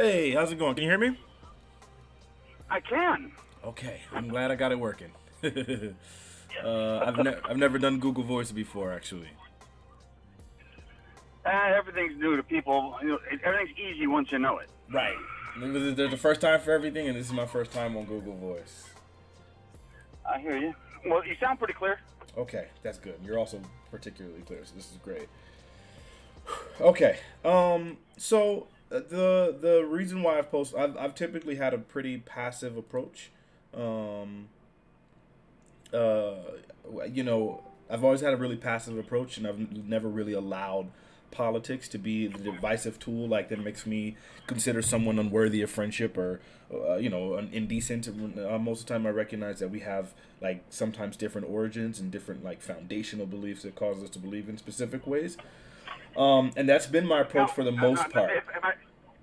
Hey, how's it going? Can you hear me? I can. Okay, I'm glad I got it working. I've never done Google Voice before, actually. Everything's new to people. You know, everything's easy once you know it. Right. There's a first time for everything, and this is my first time on Google Voice. I hear you. Well, you sound pretty clear. Okay, that's good. You're also particularly clear, so this is great. Okay, so the reason why I've posted, I've typically had a pretty passive approach. You know, I've always had a really passive approach, and I've never really allowed politics to be the divisive tool that makes me consider someone unworthy of friendship or you know, indecent. Most of the time I recognize that we have sometimes different origins and different foundational beliefs that cause us to believe in specific ways, and that's been my approach for the most part.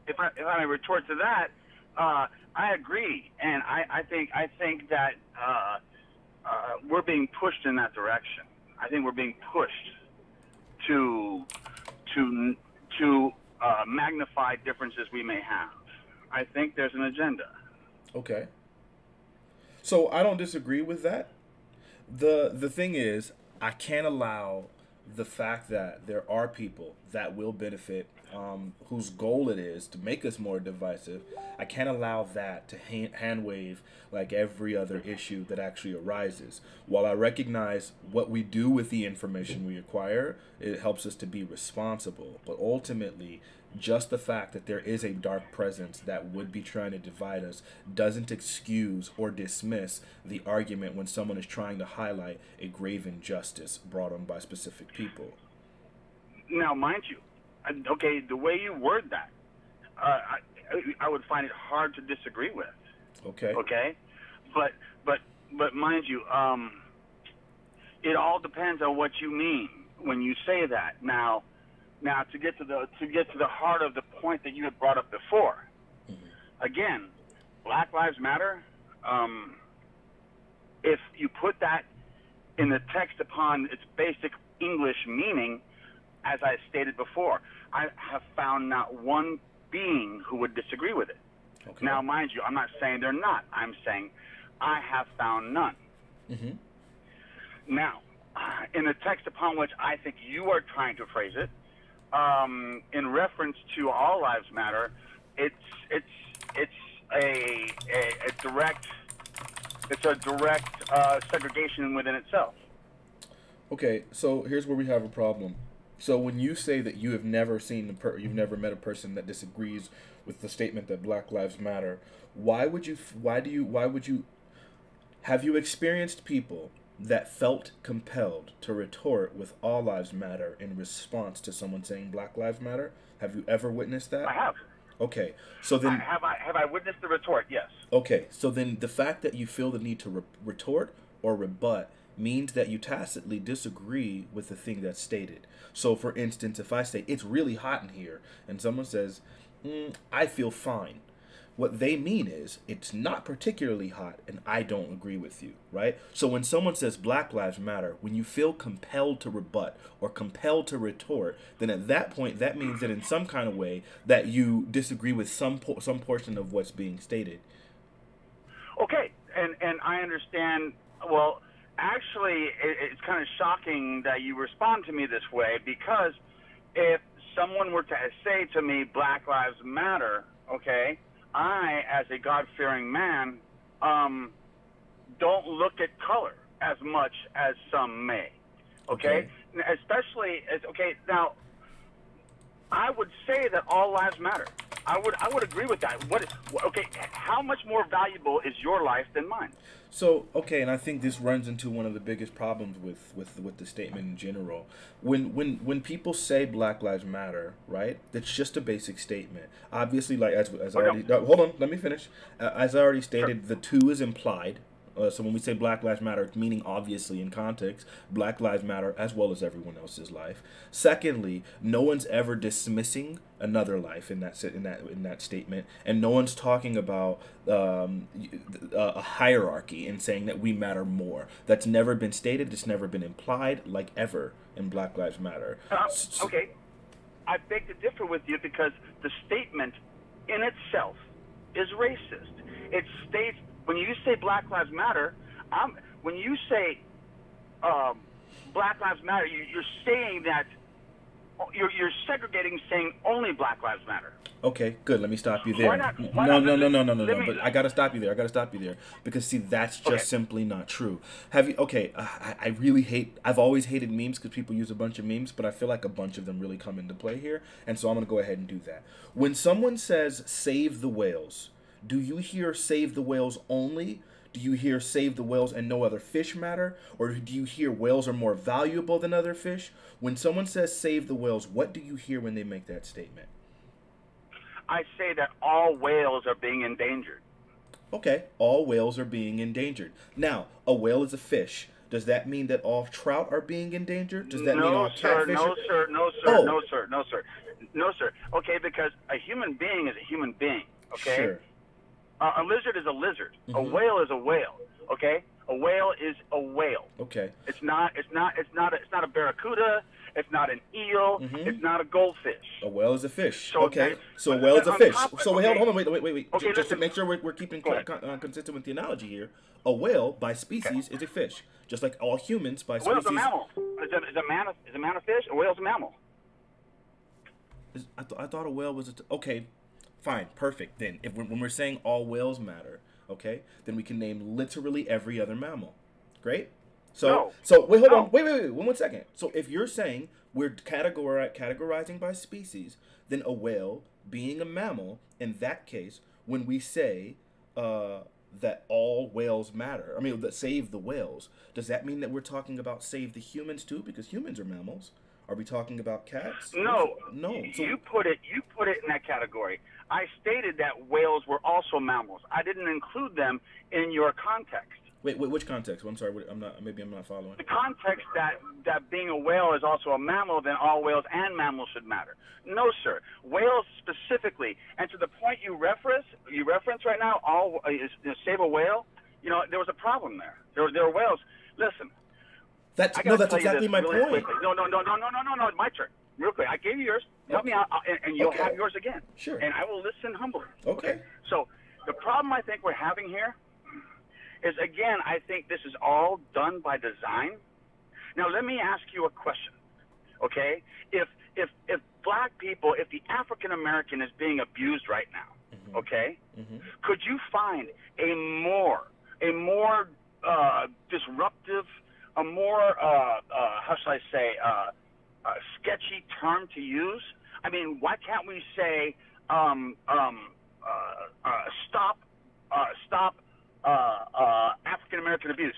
If I retort to that, I agree, and I think that we're being pushed in that direction. I think we're being pushed to magnify differences we may have. I think there's an agenda. Okay. So I don't disagree with that. The thing is, I can't allow the fact that there are people that will benefit, whose goal it is to make us more divisive. I can't allow that to hand wave like every other issue that actually arises. While I recognize what we do with the information we acquire, it helps us to be responsible. But ultimately, just the fact that there is a dark presence that would be trying to divide us doesn't excuse or dismiss the argument when someone is trying to highlight a grave injustice brought on by specific people. Now, mind you, okay, the way you word that, I would find it hard to disagree with. Okay. Okay, but mind you, it all depends on what you mean when you say that. Now. Now, to get to the heart of the point that you had brought up before, again, Black Lives Matter. If you put that in the text upon its basic English meaning, as I stated before, I have found not one being who would disagree with it. Okay. Now, mind you, I'm not saying they're not. I'm saying I have found none. Mm-hmm. Now, in the text upon which I think you are trying to phrase it, in reference to All Lives Matter, it's a direct segregation within itself. Okay, so here's where we have a problem. So when you say that you have never seen you've never met a person that disagrees with the statement that Black Lives Matter, why would you have you experienced people that felt compelled to retort with All Lives Matter in response to someone saying Black Lives Matter? Have you ever witnessed that? I have. Okay, so then... Have I witnessed the retort? Yes. Okay, so then the fact that you feel the need to retort or rebut means that you tacitly disagree with the thing that's stated. So, for instance, if I say, it's really hot in here, and someone says, I feel fine. What they mean is, it's not particularly hot, and I don't agree with you, right? So when someone says Black Lives Matter, when you feel compelled to rebut or compelled to retort, then at that point, that means that in some kind of way that you disagree with some portion of what's being stated. Okay, and I understand. Well, actually, it's kind of shocking that you respond to me this way, because if someone were to say to me, Black Lives Matter, okay, I, as a God-fearing man, don't look at color as much as some may. Okay? Okay. Especially, as, okay, now, I would say that all lives matter. I would agree with that. What? Okay, how much more valuable is your life than mine? So, okay, and I think this runs into one of the biggest problems with the statement in general. When people say Black Lives Matter, right? That's just a basic statement. Obviously, like hold on, let me finish. As I already stated, sure. The two is implied. So when we say Black Lives Matter, it's meaning obviously in context, Black Lives Matter as well as everyone else's life. Secondly, no one's ever dismissing another life in that statement, and no one's talking about a hierarchy and saying that we matter more. That's never been stated. It's never been implied ever in Black Lives Matter. Okay, I beg to differ with you because the statement in itself is racist. It states, when you say Black Lives Matter, when you say Black Lives Matter, you're saying that, you're segregating, saying only Black Lives Matter. Okay, good. Let me stop you there. No. But I gotta stop you there. Because see, that's just simply not true. Have you? Okay, I really hate. I've always hated memes because people use a bunch of memes, but I feel like a bunch of them really come into play here, and so I'm gonna go ahead and do that. When someone says "save the whales," do you hear "save the whales" only? Do you hear "save the whales and no other fish matter"? Or do you hear "whales are more valuable than other fish"? When someone says "save the whales," what do you hear when they make that statement? I say that all whales are being endangered. Okay, all whales are being endangered. Now, a whale is a fish. Does that mean that all trout are being endangered? Does that mean all catfish? No, sir. Okay, because a human being is a human being, okay? Sure. A lizard is a lizard. Mm-hmm. A whale is a whale. Okay, a whale is a whale. Okay. It's not a barracuda. It's not an eel. Mm-hmm. It's not a goldfish. A whale is a fish. So, okay. So a whale is a fish. So hold on, wait. Okay, just to make sure we're keeping consistent with the analogy here. A whale by species is a fish, just like all humans by species. A whale is a mammal. Is a man a fish? A whale is a mammal. I thought a whale was a okay. Fine, perfect. Then, if when we're saying all whales matter, okay, then we can name literally every other mammal. Great. So, wait, hold on, wait, 1 second. So, if you're saying we're categorizing by species, then a whale being a mammal, in that case, when we say that all whales matter, I mean, that save the whales, does that mean that we're talking about save the humans too? Because humans are mammals. Are we talking about cats? No, no. So, you put it in that category. I stated that whales were also mammals. I didn't include them in your context. Wait, which context? Well, I'm sorry, I'm not. Maybe I'm not following. The context that being a whale is also a mammal, then all whales and mammals should matter. No, sir. Whales specifically, and to the point you reference right now, all save a whale. You know, there was a problem there. There were whales. Listen. That's exactly my point. No. It's my turn. Real quick. I gave you yours. Help me out, and you'll have yours again. Sure. And I will listen humbly. Okay. So the problem I think we're having here is, again, I think this is all done by design. Now, let me ask you a question, okay? If black people, if the African-American is being abused right now, mm-hmm. okay, mm-hmm. could you find a more disruptive, a more, how shall I say, a sketchy term to use? I mean, why can't we say stop African-American abuse?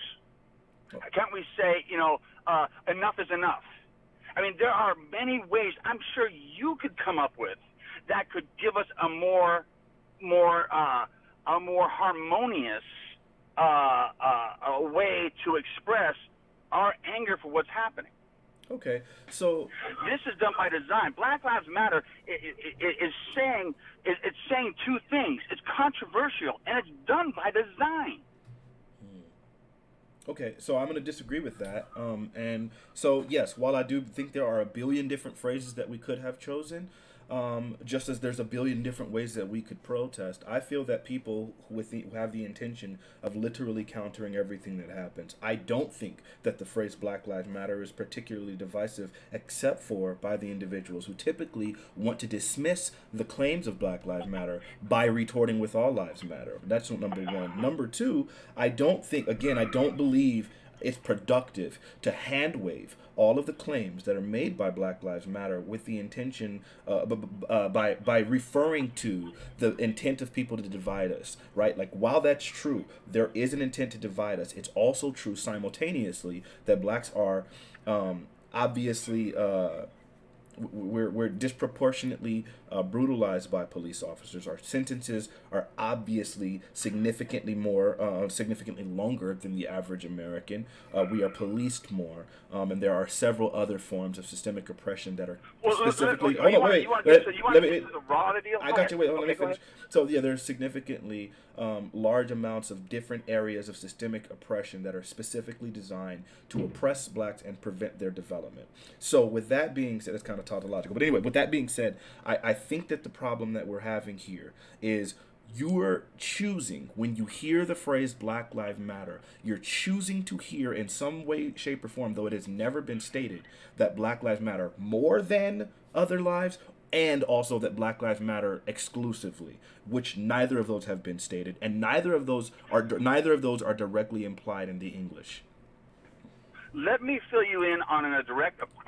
Can't we say, you know, enough is enough? I mean, there are many ways I'm sure you could come up with that could give us a more harmonious way to express our anger for what's happening. Okay, so this is done by design. Black Lives Matter is saying two things. It's controversial, and it's done by design. Okay, so I'm going to disagree with that. And so, yes, while I do think there are a billion different phrases that we could have chosen, just as there's a billion different ways that we could protest, I feel that people who have the intention of literally countering everything that happens. I don't think that the phrase Black Lives Matter is particularly divisive, except for by the individuals who typically want to dismiss the claims of Black Lives Matter by retorting with all lives matter. That's number one. Number two, I don't believe it's productive to hand wave all of the claims that are made by Black Lives Matter with the intention by referring to the intent of people to divide us, right? Like, while that's true, there is an intent to divide us. It's also true simultaneously that blacks are obviously we're disproportionately brutalized by police officers. Our sentences are obviously significantly longer than the average American. We are policed more, and there are several other forms of systemic oppression that are specifically. Oh no, wait. I got you. Wait, let me finish. So yeah, there's significantly large amounts of different areas of systemic oppression that are specifically designed to oppress blacks and prevent their development. So with that being said, it's kind of tautological. But anyway, with that being said, I think that the problem that we're having here is you're choosing, when you hear the phrase Black Lives Matter, you're choosing to hear in some way, shape, or form, though it has never been stated, that Black Lives Matter more than other lives, and also that Black Lives Matter exclusively, which neither of those have been stated, and neither of those are directly implied in the English. Let me fill you in on a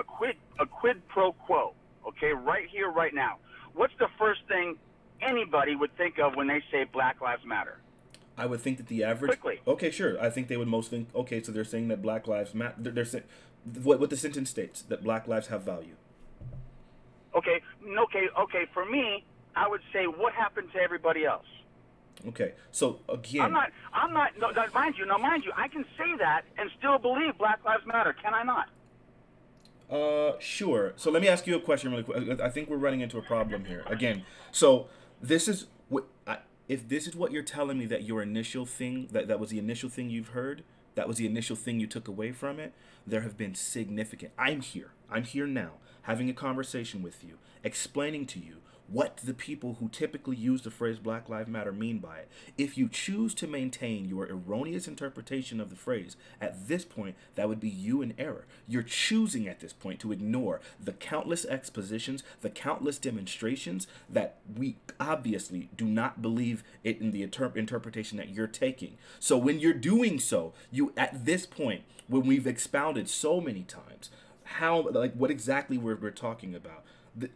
quid pro quo, okay, right here, right now. What's the first thing anybody would think of when they say Black Lives Matter? I would think that the average... Quickly. Okay, sure. I think they would most think, okay, so they're saying that Black Lives Matter... What the sentence states, that Black lives have value. Okay. For me, I would say, what happened to everybody else? Okay, so again... Mind you, I can say that and still believe Black Lives Matter, can I not? Sure. So let me ask you a question really quick. I think we're running into a problem here. Again, so this is... if this is what you're telling me, that your initial thing, that was the initial thing you've heard, that was the initial thing you took away from it, there have been significant... I'm here now, having a conversation with you, explaining to you what the people who typically use the phrase Black Lives Matter mean by it. If you choose to maintain your erroneous interpretation of the phrase, at this point, that would be you in error. You're choosing at this point to ignore the countless expositions, the countless demonstrations that we obviously do not believe it in the interpretation that you're taking. So when you're doing so, you, at this point, when we've expounded so many times, how, like, what exactly we're talking about,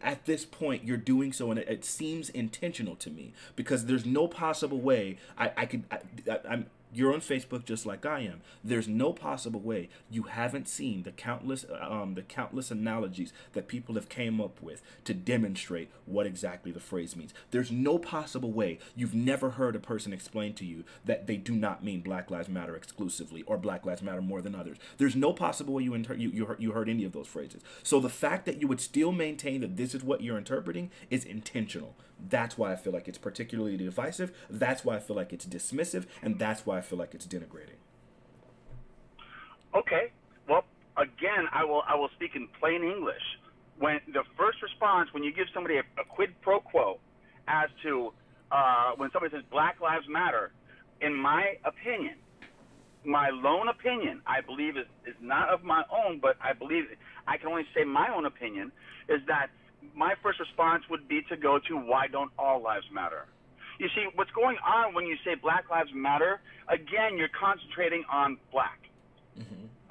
at this point, you're doing so, and it seems intentional to me, because there's no possible way you're on Facebook just like I am. There's no possible way you haven't seen the countless analogies that people have came up with to demonstrate what exactly the phrase means. There's no possible way you've never heard a person explain to you that they do not mean Black Lives Matter exclusively or Black Lives Matter more than others. There's no possible way you heard any of those phrases. So the fact that you would still maintain that this is what you're interpreting is intentional. That's why I feel like it's particularly divisive. That's why I feel like it's dismissive, and that's why I feel like it's denigrating. Okay. Well, again, I will speak in plain English. When the first response, when you give somebody a quid pro quo as to when somebody says Black Lives Matter, in my opinion, my lone opinion, I believe is not of my own, but I believe I can only say my own opinion, is that my first response would be to go to, why don't all lives matter? You see, what's going on when you say Black Lives Matter, again, you're concentrating on black,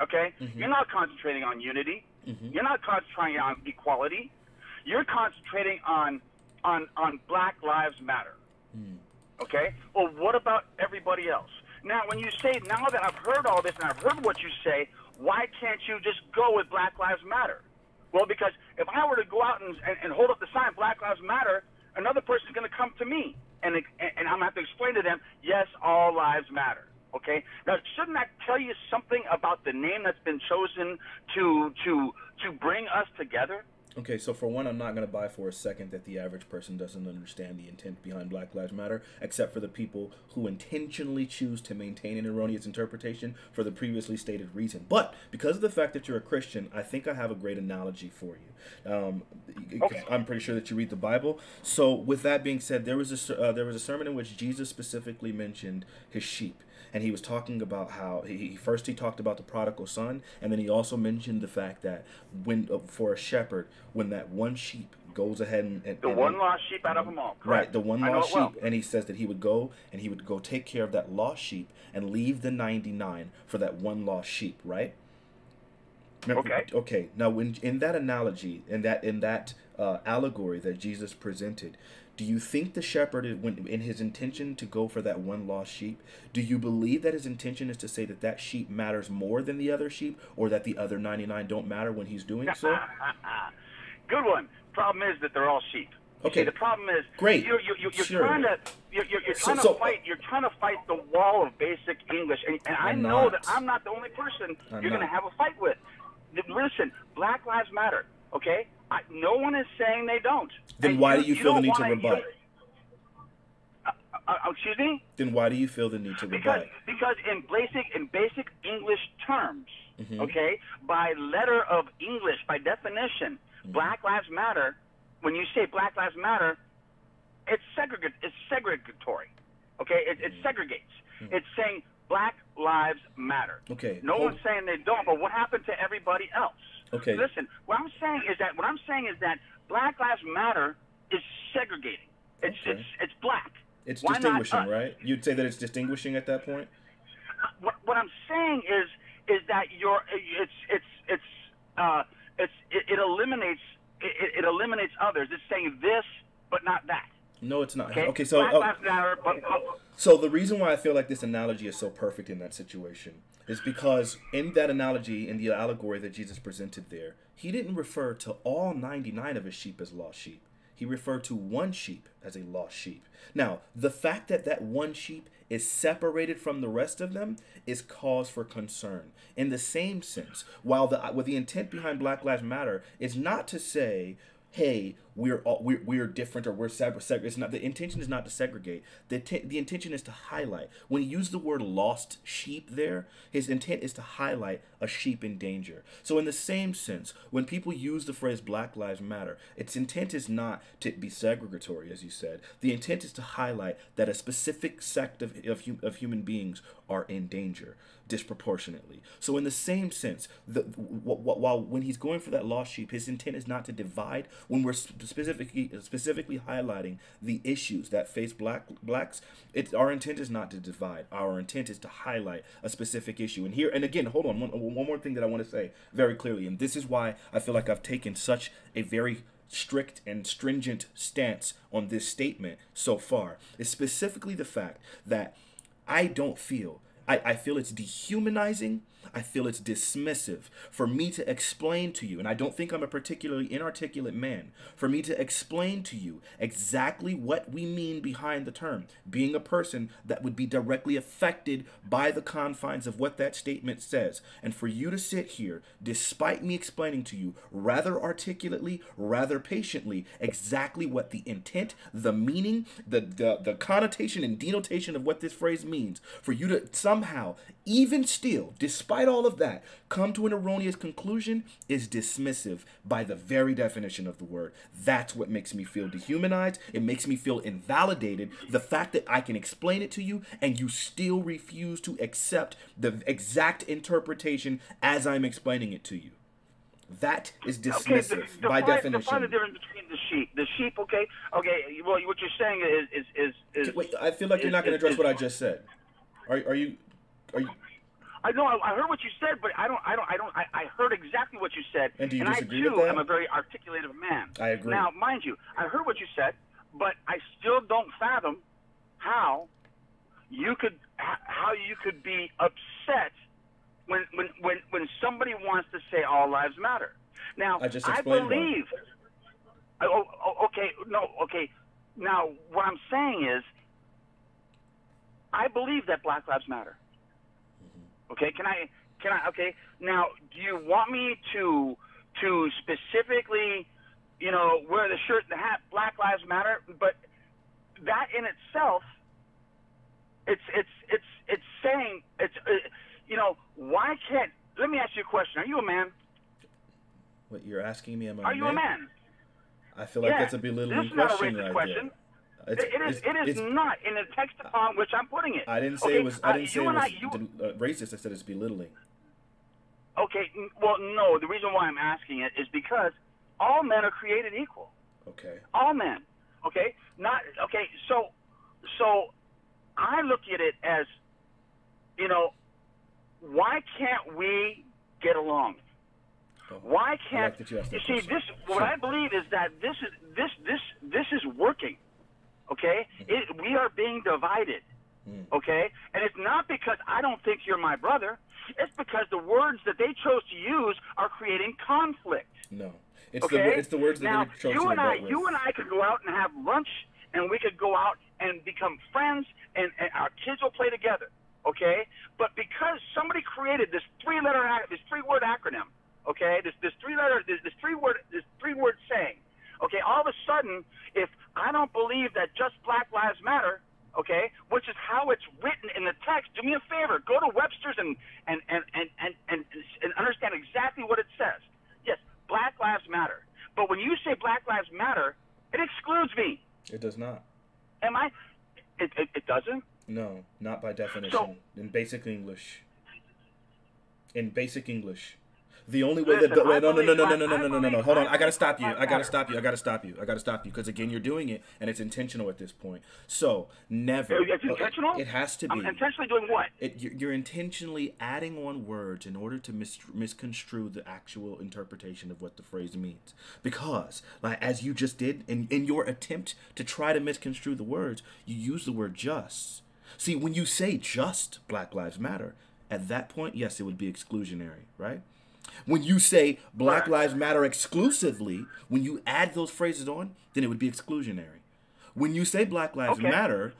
okay? You're not concentrating on unity. You're not concentrating on equality. You're concentrating on Black Lives Matter, okay? Well, what about everybody else? Now, when you say, now that I've heard all this and I've heard what you say, why can't you just go with Black Lives Matter? Well, because if I were to go out and hold up the sign, Black Lives Matter, another person's going to come to me, and I'm going to have to explain to them, yes, all lives matter, okay? Now, shouldn't that tell you something about the name that's been chosen to bring us together? Okay, so for one, I'm not going to buy for a second that the average person doesn't understand the intent behind Black Lives Matter, except for the people who intentionally choose to maintain an erroneous interpretation for the previously stated reason. But because of the fact that you're a Christian, I think I have a great analogy for you. Okay. I'm pretty sure that you read the Bible. So with that being said, there was a sermon in which Jesus specifically mentioned his sheep. And he was talking about how he talked about the prodigal son, and then he also mentioned the fact that when for a shepherd, when that one sheep goes ahead and the one lost sheep out of them all, correct? Right, the one lost sheep, and he says that he would go take care of that lost sheep and leave the 99 for that one lost sheep, right? Remember, okay. Now, when in that analogy, in that allegory that Jesus presented, do you think the shepherd, in his intention to go for that one lost sheep, do you believe that his intention is to say that that sheep matters more than the other sheep, or that the other 99 don't matter when he's doing so? Good one. Problem is that they're all sheep. Okay. See, the problem is, great. You're trying to fight the wall of basic English, and I know that I'm not the only person you're going to have a fight with. Listen, Black Lives Matter. Okay. No one is saying they don't. Then and why do you feel the need to rebut? Excuse me? Then why do you feel the need to rebut? Because in basic English terms, Mm-hmm. Okay? By letter of English, by definition, mm-hmm. Black Lives Matter, when you say Black Lives Matter, it's segregatory. Okay? It segregates. Mm-hmm. It's saying Black Lives Matter. Okay. No one's saying they don't, but what happened to everybody else? Okay. Listen, what I'm saying is that Black Lives Matter is segregating. It's black. It's distinguishing, right? You'd say that it's distinguishing at that point? What I'm saying is that it eliminates it eliminates others. It's saying this but not that. No, it's not. Okay, so Black Lives Matter, but, so the reason why I feel like this analogy is so perfect in that situation is because in that analogy, in the allegory that Jesus presented there, he didn't refer to all 99 of his sheep as lost sheep. He referred to one sheep as a lost sheep. Now, the fact that that one sheep is separated from the rest of them is cause for concern. In the same sense, while the intent behind Black Lives Matter is not to say, hey, we're different or we're separate. It's not, the intention is not to segregate. The intention is to highlight. When he used the word lost sheep there, his intent is to highlight a sheep in danger. So in the same sense, when people use the phrase Black Lives Matter, its intent is not to be segregatory, as you said. The intent is to highlight that a specific sect of human beings are in danger disproportionately. So in the same sense, while when he's going for that lost sheep, his intent is not to divide. When we're specifically highlighting the issues that face blacks, our intent is not to divide. Our intent is to highlight a specific issue. And here, and again, hold on, one more thing that I want to say very clearly, and this is why I feel like I've taken such a very strict and stringent stance on this statement so far, is specifically the fact that I don't feel, I feel it's dehumanizing. I feel it's dismissive for me to explain to you, and I don't think I'm a particularly inarticulate man, for me to explain to you exactly what we mean behind the term, being a person that would be directly affected by the confines of what that statement says. And for you to sit here, despite me explaining to you rather articulately, rather patiently, exactly what the intent, the meaning, the connotation and denotation of what this phrase means, for you to somehow, even still, despite all of that, come to an erroneous conclusion is dismissive by the very definition of the word. That's what makes me feel dehumanized. It makes me feel invalidated. The fact that I can explain it to you and you still refuse to accept the exact interpretation as I'm explaining it to you. That is dismissive by definition. Define the difference between the sheep. The sheep, okay? Okay, well, what you're saying is wait, I feel like you're not going to address what I just said. Are you? I know I heard what you said, but I heard exactly what you said, and do you disagree with that? I too am a very articulative man. I agree. Now, mind you, I heard what you said, but I still don't fathom how you could be upset when somebody wants to say all lives matter. Now, I just explained that. Okay. Now, what I'm saying is, I believe that Black Lives Matter. Okay, can I, okay, now, do you want me to specifically, you know, wear the shirt and the hat, Black Lives Matter, but that in itself, it's saying, you know, why can't, let me ask you a question, are you a man? What, you're asking me, am I a man? Are you a man? I feel like that's a belittling question right there. It is not in the text upon which I'm putting it. I didn't say it was racist. I said it's belittling. Okay. Well, no. The reason why I'm asking it is because all men are created equal. Okay. All men. Okay. Not okay. So I look at it as, you know, why can't we get along? Oh, why can't you see this? What I believe is that this is working. Okay, we are being divided. Okay, and it's not because I don't think you're my brother. It's because the words that they chose to use are creating conflict. No, it's the words that they chose to use. You and I could go out and have lunch, and we could go out and become friends, and our kids will play together. Okay, but because somebody created this three-word acronym. Okay, this three-word saying. Okay, all of a sudden, if I don't believe that just Black Lives Matter, okay, which is how it's written in the text, do me a favor, go to Webster's and exactly what it says. Yes, Black Lives Matter. But when you say Black Lives Matter, it excludes me. It does not. Am I? It doesn't? No, not by definition. So, in basic English. In basic English. The only way that no. Hold on. I gotta stop you because again you're doing it and it's intentional at this point. So never. It's intentional. It has to be. I'm intentionally doing what? You're intentionally adding on words in order to misconstrue the actual interpretation of what the phrase means. Because like as you just did in your attempt to try to misconstrue the words, you use the word just. See, when you say just Black Lives Matter, at that point, yes, it would be exclusionary, right? When you say Black Lives Matter exclusively, when you add those phrases on, then it would be exclusionary. When you say Black Lives Matter,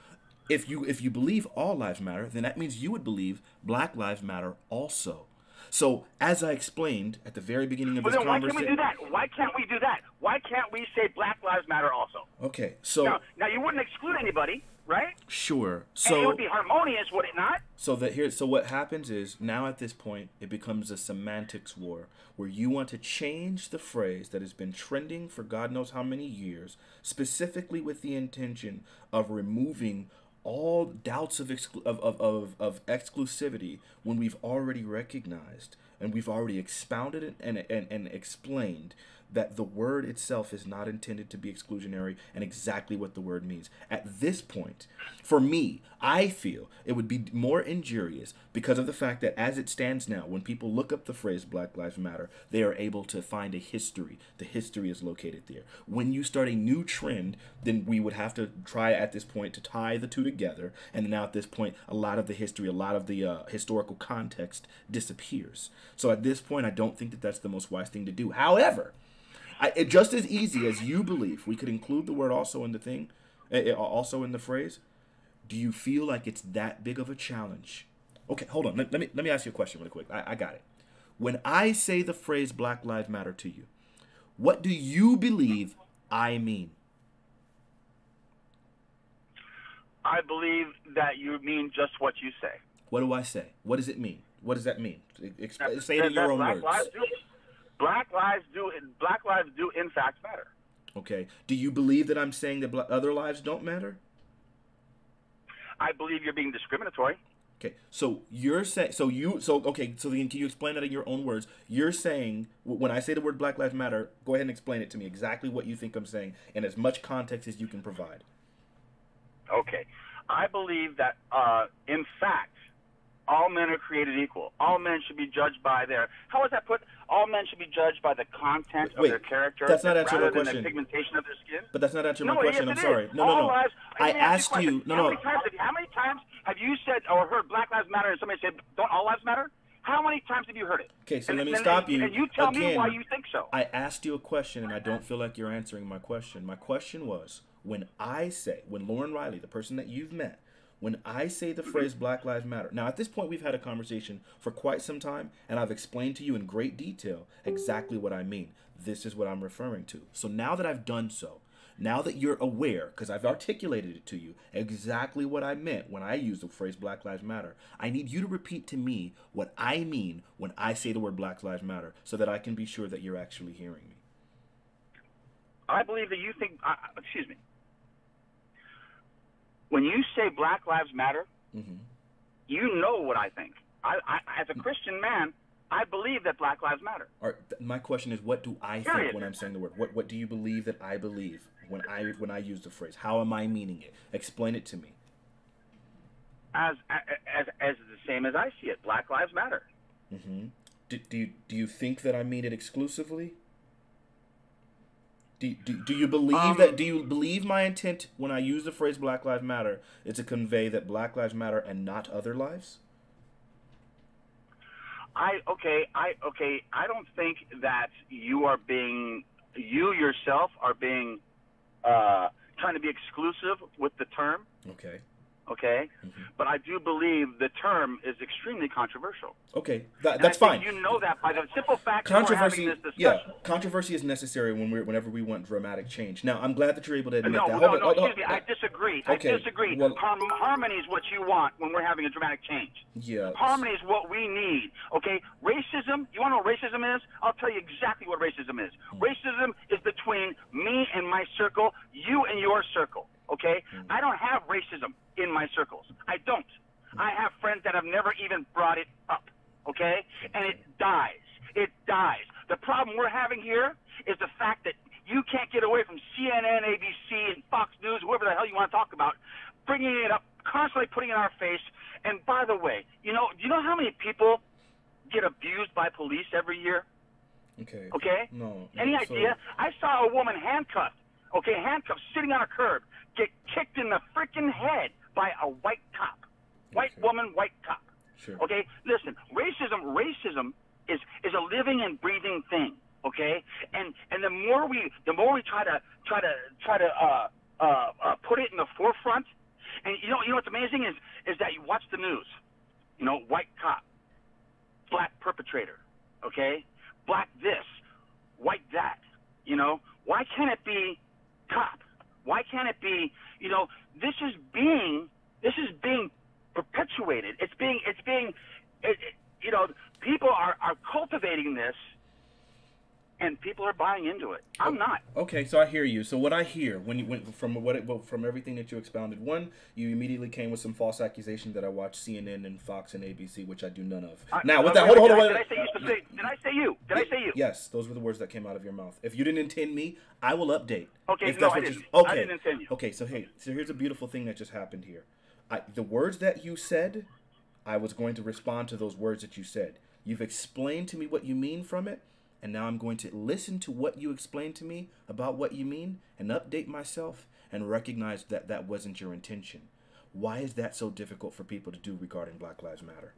if you believe all lives matter, then that means you would believe Black Lives Matter also. So as I explained at the very beginning of this conversation, why can't we do that? Why can't we do that? Why can't we say Black Lives Matter also? Okay, so now you wouldn't exclude anybody. Right? Sure. So and it would be harmonious, would it not? So that here, so what happens is now at this point it becomes a semantics war where you want to change the phrase that has been trending for God knows how many years, specifically with the intention of removing all doubts of exclusivity when we've already recognized and we've already expounded it and explained that the word itself is not intended to be exclusionary and exactly what the word means. At this point, for me, I feel it would be more injurious because of the fact that as it stands now, when people look up the phrase Black Lives Matter, they are able to find a history. The history is located there. When you start a new trend, then we would have to try at this point to tie the two together. And now at this point, a lot of the history, a lot of the historical context disappears. So at this point, I don't think that that's the most wise thing to do. However, it just as easy as you believe we could include the word also in the thing, also in the phrase. Do you feel like it's that big of a challenge? Okay, hold on. Let me ask you a question really quick. I got it. When I say the phrase Black Lives Matter to you, what do you believe I mean? I believe that you mean just what you say. What do I say? What does it mean? What does that mean? Say it in your own words. Black lives do in fact matter. Okay. Do you believe that I'm saying that other lives don't matter? I believe you're being discriminatory. Okay. So you're saying so then can you explain that in your own words? You're saying when I say the word Black Lives Matter, go ahead and explain it to me exactly what you think I'm saying and as much context as you can provide. Okay. I believe that in fact all men are created equal. All men should be judged by their... How is that put? All men should be judged by the content of their character rather than the pigmentation of their skin. But that's not answering my question. I'm sorry. No. I asked you... How many times have you said or heard Black Lives Matter and somebody said, don't all lives matter? How many times have you heard it? Okay, so let me stop you. And you tell me why you think so. I asked you a question, and I don't feel like you're answering my question. My question was, when I say, when Lauren Riley, the person that you've met, when I say the phrase Black Lives Matter, now at this point we've had a conversation for quite some time and I've explained to you in great detail exactly what I mean. This is what I'm referring to. So now that I've done so, now that you're aware, because I've articulated it to you exactly what I meant when I used the phrase Black Lives Matter, I need you to repeat to me what I mean when I say the word Black Lives Matter so that I can be sure that you're actually hearing me. I believe that you think, excuse me. When you say Black Lives Matter, you know what I think. I, as a Christian man, I believe that Black Lives Matter. All right, my question is, what do I think when I'm saying the word? What do you believe that I believe when I use the phrase? How am I meaning it? Explain it to me. As the same as I see it, Black Lives Matter. Do you think that I mean it exclusively? Do you believe that? Do you believe my intent when I use the phrase Black Lives Matter is to convey that Black Lives Matter and not other lives? I don't think that you yourself are being trying to be exclusive with the term. Okay. okay? Mm-hmm. But I do believe the term is extremely controversial. Okay, that's fine. You know that by the simple fact that we're having this discussion. Yeah, controversy is necessary whenever we want dramatic change. Now, I'm glad that you're able to admit that. No, excuse me, I disagree. Okay. I disagree. Well, harmony is what you want when we're having a dramatic change. Yeah. Harmony is what we need, okay? Racism, you want to know what racism is? I'll tell you exactly what racism is. Mm-hmm. Racism is between me and my circle, you and your circle. Okay? I don't have racism in my circles. I don't. I have friends that have never even brought it up. Okay? And it dies. It dies. The problem we're having here is the fact that you can't get away from CNN, ABC, and Fox News, whoever the hell you want to talk about, bringing it up, constantly putting it in our face. And by the way, you know how many people get abused by police every year? Okay. Okay? No. Any idea? I saw a woman handcuffed. Okay, handcuffed, sitting on a curb, get kicked in the freaking head by a white cop. White woman, white cop. Sure. Okay, listen, racism is a living and breathing thing. Okay, and the more we try to put it in the forefront, and you know what's amazing is that you watch the news, white cop, black perpetrator, okay, black this, white that, why can't it be cop? Why can't it be, this is being perpetuated. It's being, people are cultivating this and people are buying into it. I'm not. Okay, so I hear you. So what I hear when you went from everything that you expounded, one, you immediately came with some false accusation that I watched CNN and Fox and ABC, which I do none of. Now, with that, hold on. Did I say you? Yes, those were the words that came out of your mouth. If you didn't intend me, I will update. Okay, no, I didn't. Okay. I didn't intend you. Okay, so hey, so here's a beautiful thing that just happened here. The words that you said, I was going to respond to those words that you said. You've explained to me what you mean from it. And now I'm going to listen to what you explained to me about what you mean and update myself and recognize that that wasn't your intention. Why is that so difficult for people to do regarding Black Lives Matter?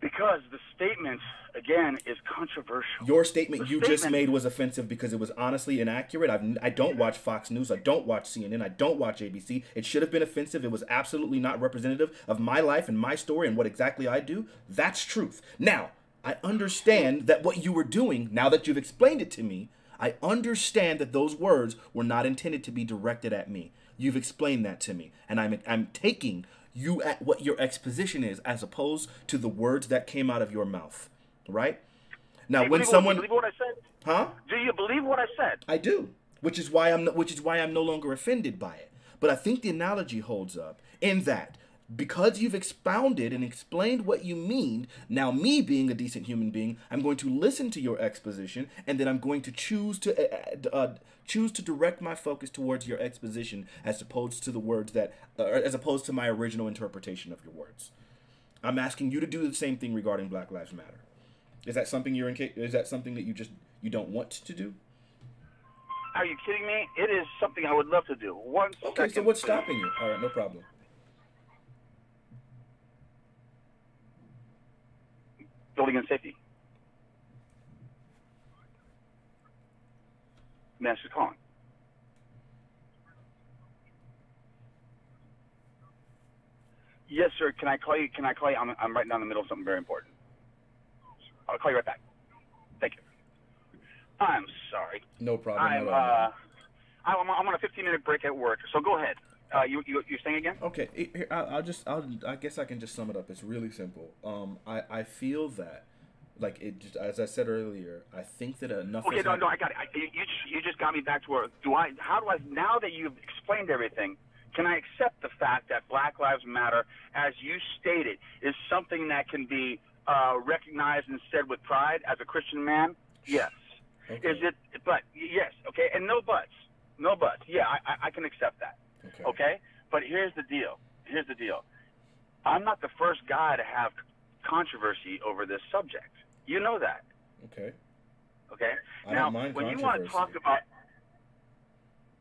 Because the statement, again, is controversial. Your statement just made was offensive because it was honestly inaccurate. I don't watch Fox News. I don't watch CNN. I don't watch ABC. It should have been offensive. It was absolutely not representative of my life and my story and what exactly I do. That's truth. Now, I understand that what you were doing, now that you've explained it to me, I understand that those words were not intended to be directed at me. You've explained that to me. And I'm taking you at what your exposition is as opposed to the words that came out of your mouth, right? Now, when someone... Do you believe what I said? Huh? Do you believe what I said? I do, which is why I'm no longer offended by it. But I think the analogy holds up in that because you've expounded and explained what you mean, now me being a decent human being, I'm going to listen to your exposition, and then I'm going to choose to direct my focus towards your exposition as opposed to the words that, as opposed to my original interpretation of your words. I'm asking you to do the same thing regarding Black Lives Matter. Is that something you're is that something that you don't want to do? Are you kidding me? It is something I would love to do. Okay, so what's stopping you? All right, no problem. Building and safety. Master calling. Yes, sir. Can I call you? Can I call you? I'm right down the middle of something very important. I'll call you right back. Thank you. I'm sorry. No problem. I'm on a 15-minute break at work, so go ahead. You're saying again? Okay, here, I guess I can just sum it up. It's really simple. I feel that, as I said earlier, I think that enough. Okay, no, I got it. You just got me back to where. How do I? Now that you've explained everything, can I accept the fact that Black Lives Matter, as you stated, is something that can be recognized and said with pride as a Christian man? Yes. Okay. Is it? But yes. Okay, and no buts. No buts. Yeah, I can accept that. Okay. Okay, but here's the deal. Here's the deal. I'm not the first guy to have controversy over this subject. You know that. Okay. Okay. Now, when you want to talk about,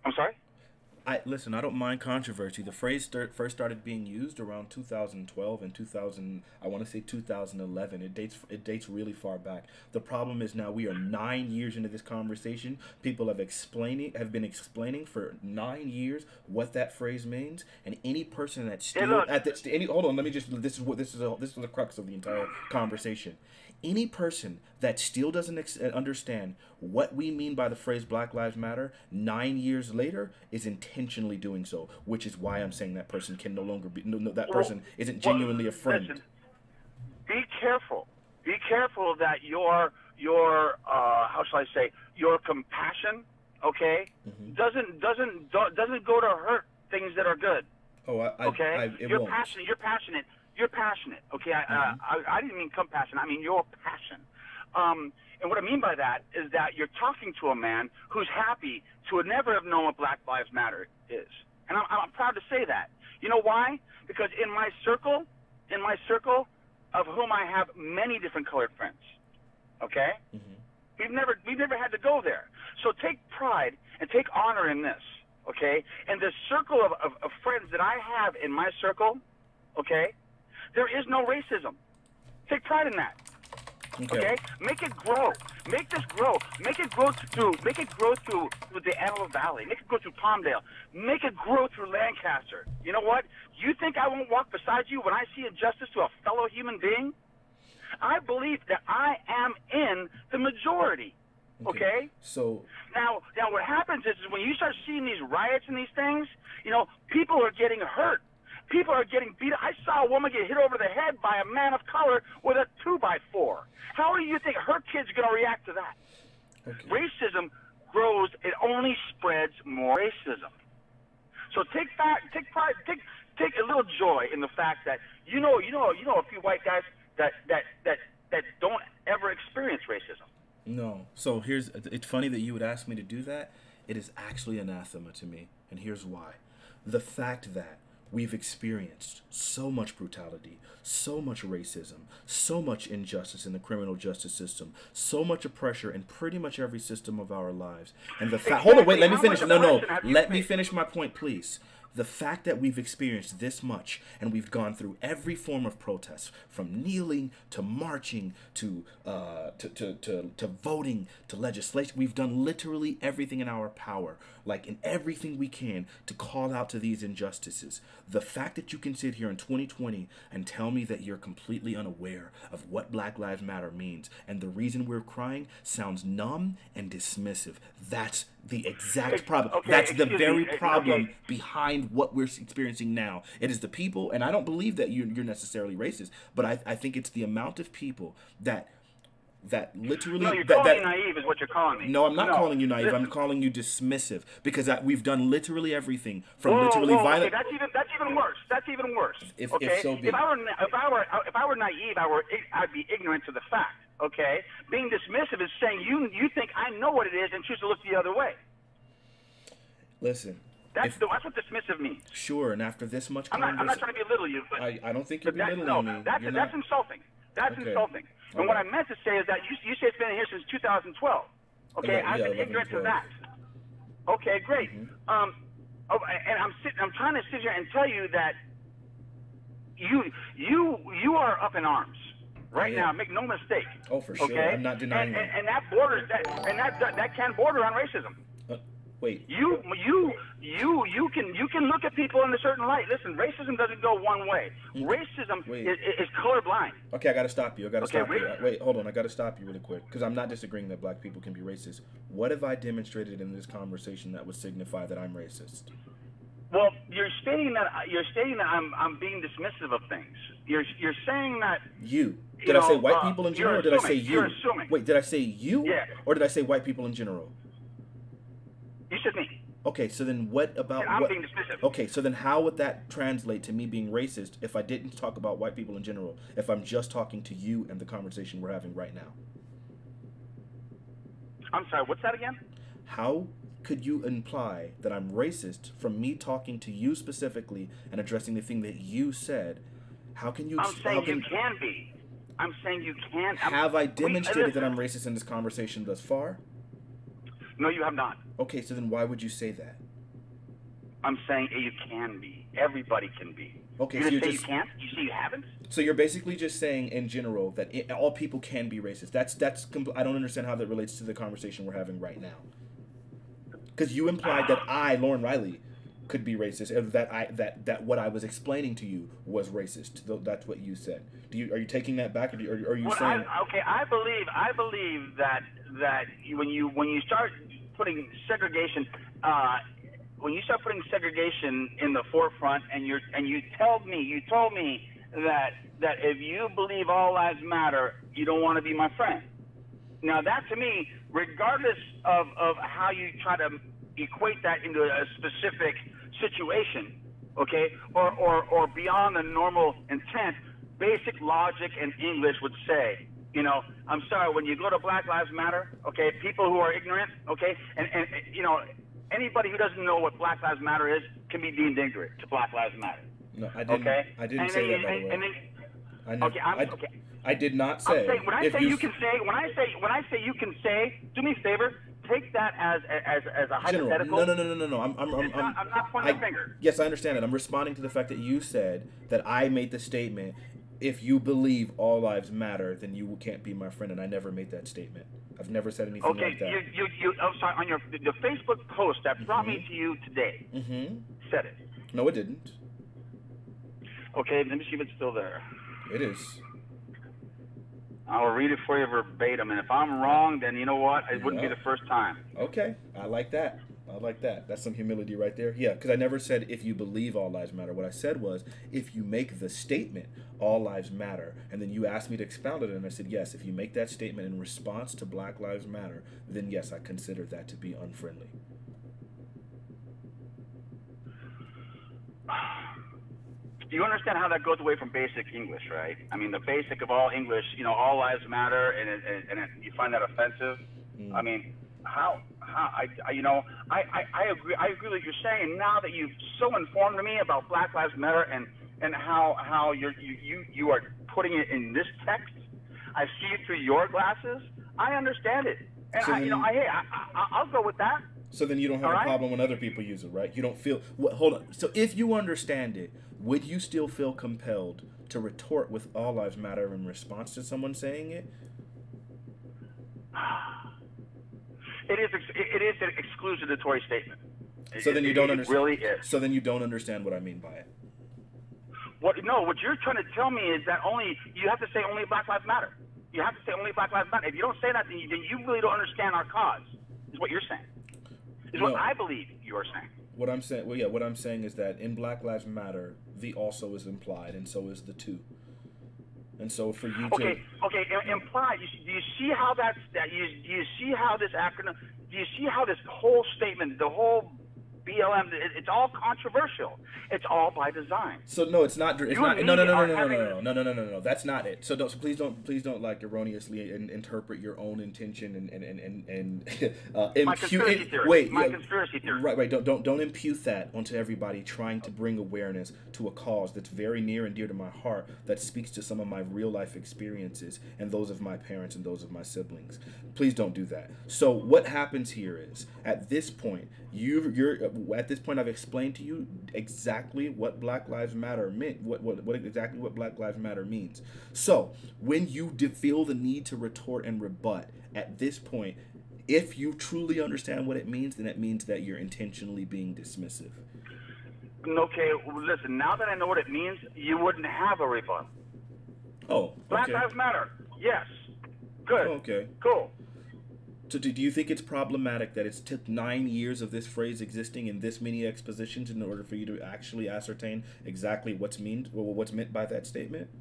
I'm sorry. Listen, I don't mind controversy. The phrase first started being used around 2012 and 2000. I want to say 2011. It dates really far back. The problem is now we are 9 years into this conversation. People have been explaining for 9 years what that phrase means, and any person that still this is the crux of the entire conversation. Any person that still doesn't understand what we mean by the phrase Black Lives Matter 9 years later is intentionally doing so, which is why I'm saying that person can no longer be, that person isn't genuinely a friend. Listen, be careful. Be careful that your how shall I say, your compassion, okay, doesn't go to hurt things that are good. Oh, You're passionate. Okay, I didn't mean compassion. I mean your passion. And what I mean by that is that you're talking to a man who's happy to would never have known what Black Lives Matter is, and I'm proud to say that. You know why? Because in my circle, of whom I have many different colored friends. Okay, we've never had to go there. So take pride and take honor in this. Okay, and the circle of friends that I have in my circle. Okay. There is no racism. Take pride in that. Okay. Make it grow. Make this grow. Make it grow through. Make it grow through the Antelope Valley. Make it grow through Palmdale. Make it grow through Lancaster. You know what? You think I won't walk beside you when I see injustice to a fellow human being? I believe that I am in the majority. Okay. So now what happens is when you start seeing these riots and these things, you know, people are getting hurt. People are getting beat up. I saw a woman get hit over the head by a man of color with a 2x4. How do you think her kid's going to react to that? Okay. Racism grows. It only spreads more racism. So take a little joy in the fact that you know a few white guys that don't ever experience racism. No. So here's it's funny that you would ask me to do that. It is actually anathema to me, and here's why. The fact that we've experienced so much brutality, so much racism, so much injustice in the criminal justice system, so much oppression in pretty much every system of our lives. And the fact, hold on, wait, let me finish. No, let me finish my point, please. The fact that we've experienced this much and we've gone through every form of protest, from kneeling to marching to voting to legislation, we've done literally everything in our power, like in everything we can, to call out to these injustices. The fact that you can sit here in 2020 and tell me that you're completely unaware of what Black Lives Matter means and the reason we're crying sounds numb and dismissive. That's the exact problem. Okay, that's the very problem behind what we're experiencing now. It is the people, and I don't believe that you're necessarily racist, but I think it's the amount of people that literally... No, you're calling me naive is what you're calling me. No, I'm not calling you naive. I'm calling you dismissive, because we've done literally everything from violent... Okay, that's even worse. That's even worse. If so be it. If I were naive, I'd be ignorant to the fact. Okay, being dismissive is saying you think I know what it is and choose to look the other way. Listen, that's what dismissive means. Sure, and after this much conversation, I'm not trying to belittle you, but I don't think you're belittling me. That's insulting. That's insulting. And what I meant to say is that you say it's been here since 2012. Okay, right, I've been ignorant to that. Okay, great. And I'm trying to sit here and tell you that you are up in arms. Right now, make no mistake. Oh, for sure. Okay? I'm not denying that. And that borders that can border on racism. Wait. You can look at people in a certain light. Listen, racism doesn't go one way. Racism is colorblind. Okay, I gotta stop you. Wait, hold on. I gotta stop you really quick, because I'm not disagreeing that black people can be racist. What have I demonstrated in this conversation that would signify that I'm racist? Well, you're stating that I'm being dismissive of things. You're saying that you. Did I say white people in general, or did I say you? You're assuming. Wait, did I say you? Yeah. Or did I say white people in general? You said me. Okay, so then what about I'm being dismissive. Okay, so then how would that translate to me being racist if I didn't talk about white people in general, if I'm just talking to you and the conversation we're having right now? I'm sorry, what's that again? How could you imply that I'm racist from me talking to you specifically and addressing the thing that you said? How can you? I'm saying you can be. I'm saying you can. Have I demonstrated that I'm racist in this conversation thus far? No, you have not. Okay, so then why would you say that? I'm saying you can be. Everybody can be. Okay, so you can't? You say you haven't? So you're basically just saying in general that all people can be racist. That's I don't understand how that relates to the conversation we're having right now. Because you implied that I, Lauren Riley, could be racist, and that what I was explaining to you was racist. That's what you said. Are you taking that back, or are you saying? Okay, I believe that when you start putting segregation. When you start putting segregation in the forefront, and you told me that if you believe all lives matter, you don't want to be my friend. Now that to me, regardless of how you try to equate that into a specific situation, okay, or beyond the normal intent, basic logic and English would say, you know, I'm sorry, when you go to Black Lives Matter, okay, people who are ignorant, okay, and you know. Anybody who doesn't know what Black Lives Matter is can be deemed ignorant to Black Lives Matter. No, I did not say. When I say you can say, do me a favor, take that as a general, hypothetical. No. I'm not pointing a finger. Yes, I understand that. I'm responding to the fact that you said that I made the statement. If you believe all lives matter, then you can't be my friend, and I never made that statement. I've never said anything like that. Okay, I'm sorry, on the Facebook post that brought me to you today said it. No, it didn't. Okay, let me see if it's still there. It is. I'll read it for you verbatim, and if I'm wrong, then you know what? It wouldn't be the first time. Okay, I like that. I like that. That's some humility right there. Yeah, because I never said if you believe all lives matter. What I said was if you make the statement all lives matter, and then you asked me to expound it, and I said yes, if you make that statement in response to Black Lives Matter, then yes, I consider that to be unfriendly. Do you understand how that goes away from basic English, right? I mean, the basic of all English, you know, all lives matter, and you find that offensive? Mm. I mean, I agree with what you're saying. Now that you've so informed me about Black Lives Matter and how you are putting it in this text, I see it through your glasses. I understand it, and so I'll go with that. So then you don't have a problem when other people use it, right? You don't feel. Hold on. So if you understand it, would you still feel compelled to retort with "All Lives Matter" in response to someone saying it? It is an exclusionatory statement. So then you don't understand what I mean by it. What you're trying to tell me is that you have to say only Black Lives Matter. You have to say only Black Lives Matter. If you don't say that, then you really don't understand our cause. Is what you're saying. Is what I believe you are saying. What I'm saying, what I'm saying is that in Black Lives Matter, the also is implied, and so is the to. And so for you implied. Do you see how do you see how this acronym? Do you see how this whole statement, the whole BLM, it's all controversial. It's all by design. So no, it's not. It's not. No. That's not it. So don't. So please don't like erroneously interpret your own intention and my conspiracy theory. Right. Don't impute that onto everybody trying to bring awareness to a cause that's very near and dear to my heart, that speaks to some of my real life experiences and those of my parents and those of my siblings. Please don't do that. So what happens here is at this point I've explained to you exactly what Black Lives Matter meant, exactly what Black Lives Matter means. So when you feel the need to retort and rebut at this point, if you truly understand what it means, then it means that you're intentionally being dismissive. Okay, listen, now that I know what it means, you wouldn't have a rebut. Oh, okay. Black Lives Matter, yes. Good. Oh, okay. Cool. So do you think it's problematic that it's took 9 years of this phrase existing in this many expositions in order for you to actually ascertain exactly what's meant by that statement?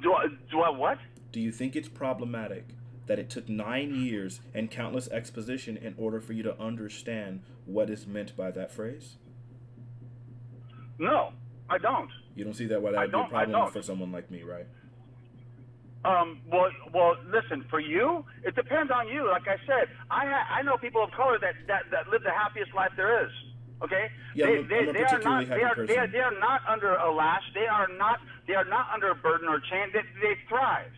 Do I what? Do you think it's problematic that it took 9 years and countless exposition in order for you to understand what is meant by that phrase? No, I don't. You don't see that why that would be a problem for someone like me, right? Well, listen, for you, it depends on you. Like I said, I know people of color that live the happiest life there is. Okay? Yeah, they are not under a lash. They are not under a burden or chain. They thrive.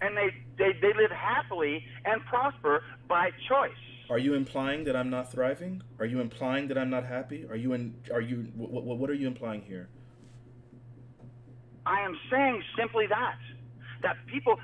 And they live happily and prosper by choice. Are you implying that I'm not thriving? Are you implying that I'm not happy? What are you implying here? I am saying simply that people,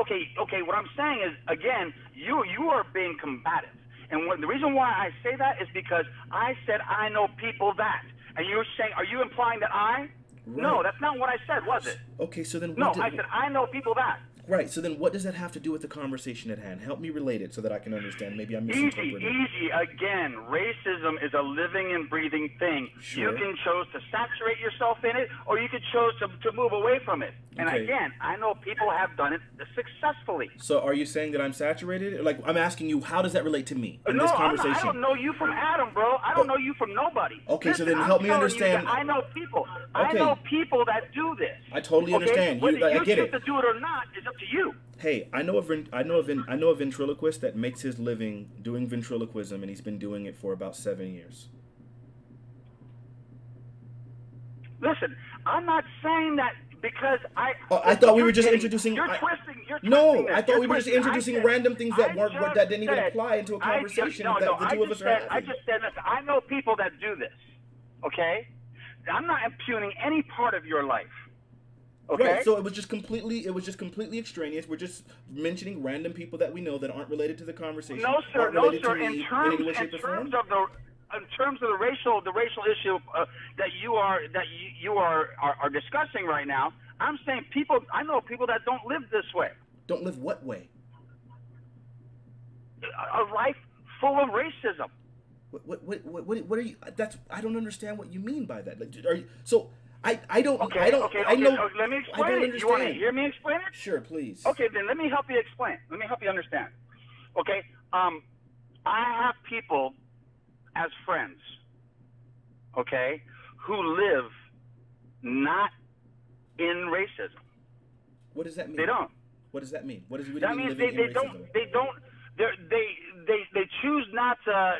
okay, what I'm saying is, again, you are being combative. And the reason why I say that is because I said I know people that. And you're saying, are you implying that I? Right. No, that's not what I said, was it? Okay, so then what? No, I said I know people that. Right, so then what does that have to do with the conversation at hand? Help me relate it so that I can understand. Maybe I'm misinterpreting. Easy. Again, racism is a living and breathing thing. Sure. You can choose to saturate yourself in it, or you could choose to move away from it. And okay. Again, I know people have done it successfully. So are you saying that I'm saturated? Like, I'm asking you, how does that relate to me in this conversation? I don't know you from Adam, bro. I don't know you from nobody. Okay, listen, so then help me understand. I know people. Okay. I know people that do this. I totally understand. Whether you choose to do it or not is up to you. Hey, I know a ventriloquist that makes his living doing ventriloquism, and he's been doing it for about 7 years. Listen, I'm not saying that because I thought we were just introducing. You're twisting. No, I thought we were just introducing random things that weren't that didn't even apply into a conversation that the two of us are having. I just said that I know people that do this. Okay, I'm not impugning any part of your life. Okay. Right, so it was just completely extraneous. We're just mentioning random people that we know that aren't related to the conversation. No, sir. No, sir. In terms of the racial issue that you are discussing right now, I'm saying people. I know people that don't live this way. Don't live what way? A life full of racism. What are you? I don't understand what you mean by that. Like, are you, so? Let me explain it. Understand. You want to hear me explain it? Sure, please. Okay, then let me help you explain. Let me help you understand. Okay, I have people as friends, okay, who live not in racism. What does that mean? They don't. What does that mean? What does that mean? They choose not to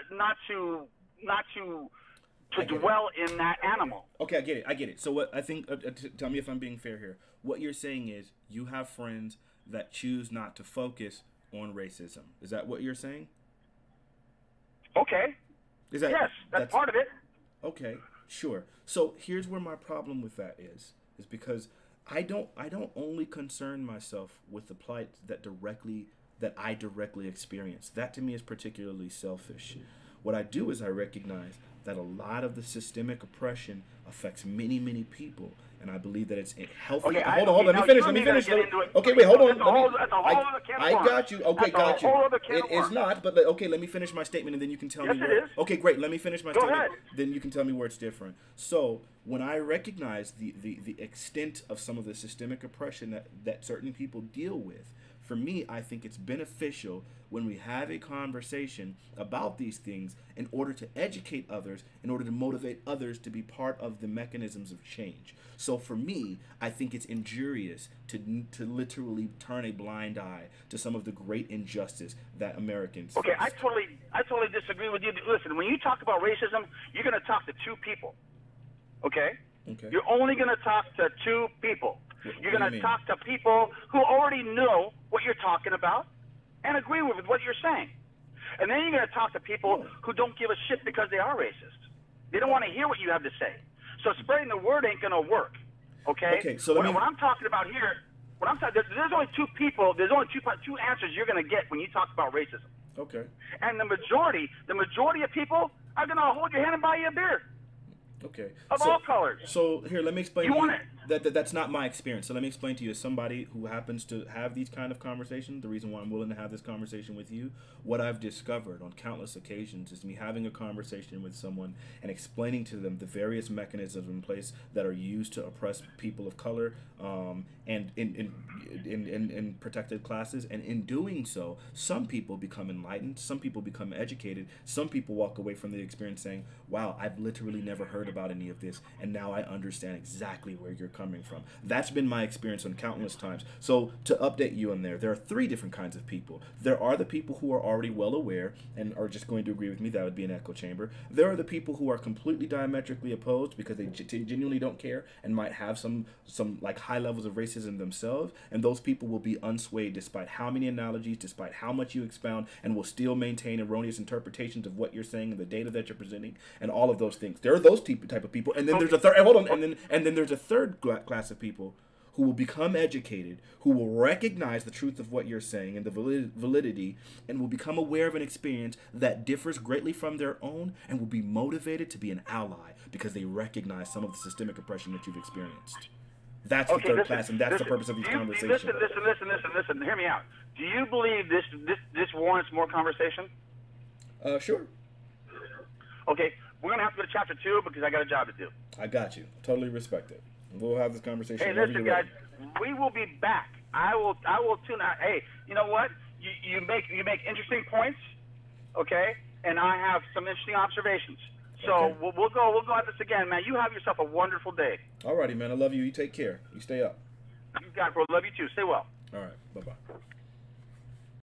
dwell in that animal. Okay, I get it. I get it. So what I think, tell me if I'm being fair here. What you're saying is you have friends that choose not to focus on racism. Is that what you're saying? Okay. Is that, yes, that's part of it. Okay, sure. So here's where my problem with that is because I don't only concern myself with the plight that I directly experience. That to me is particularly selfish. What I do is I recognize that a lot of the systemic oppression affects many, many people, and I believe that it's healthy. Okay, hold on. Let me finish. Okay, wait, hold on. I got you. Okay, got you. It is not, but okay, let me finish my statement, and then you can tell me. Yes, it is. Okay, great. Let me finish my statement. Go ahead. Then you can tell me where it's different. So when I recognize the extent of some of the systemic oppression that certain people deal with, for me, I think it's beneficial when we have a conversation about these things in order to educate others, in order to motivate others to be part of the mechanisms of change. So for me, I think it's injurious to literally turn a blind eye to some of the great injustice that Americans face. Okay, I totally disagree with you. Listen, when you talk about racism, you're going to talk to two people, okay? Okay. You're only going to talk to two people. You're going to talk to people who already know what you're talking about and agree with what you're saying. And then you're going to talk to people who don't give a shit because they are racist. They don't want to hear what you have to say. So spreading the word ain't going to work, okay? Okay, so what I'm talking about here, there's only two people, there's only two answers you're going to get when you talk about racism. Okay. And the majority of people are going to hold your hand and buy you a beer. Okay. Of all colors. So here, let me explain. That's not my experience. So let me explain to you, as somebody who happens to have these kind of conversations, the reason why I'm willing to have this conversation with you, what I've discovered on countless occasions is me having a conversation with someone and explaining to them the various mechanisms in place that are used to oppress people of color and in protected classes. And in doing so, some people become enlightened, some people become educated, some people walk away from the experience saying, wow, I've literally never heard about any of this, and now I understand exactly where you're coming from. That's been my experience on countless times. So to update you on there are three different kinds of people. There are the people who are already well aware and are just going to agree with me. That would be an echo chamber. There are the people who are completely diametrically opposed because they genuinely don't care and might have some like high levels of racism themselves, and those people will be unswayed despite how many analogies, despite how much you expound, and will still maintain erroneous interpretations of what you're saying and the data that you're presenting and all of those things. There are those type of people, and then there's a third. Hold on, and then there's a third class of people who will become educated, who will recognize the truth of what you're saying and the validity, and will become aware of an experience that differs greatly from their own, and will be motivated to be an ally because they recognize some of the systemic oppression that you've experienced. That's the third class, and that's the purpose of these conversations. Listen, hear me out. Do you believe this warrants more conversation? Sure. Okay, we're going to have to go to chapter 2 because I got a job to do. I got you. Totally respect it. We'll have this conversation. Hey, listen, guys, we will be back. I will tune out. Hey, you know what? You make interesting points, okay? And I have some interesting observations. So okay, we'll go at this again, man. You have yourself a wonderful day. All righty, man. I love you. You take care. You stay up. You got it, bro. Love you too. Stay well. All right. Bye bye.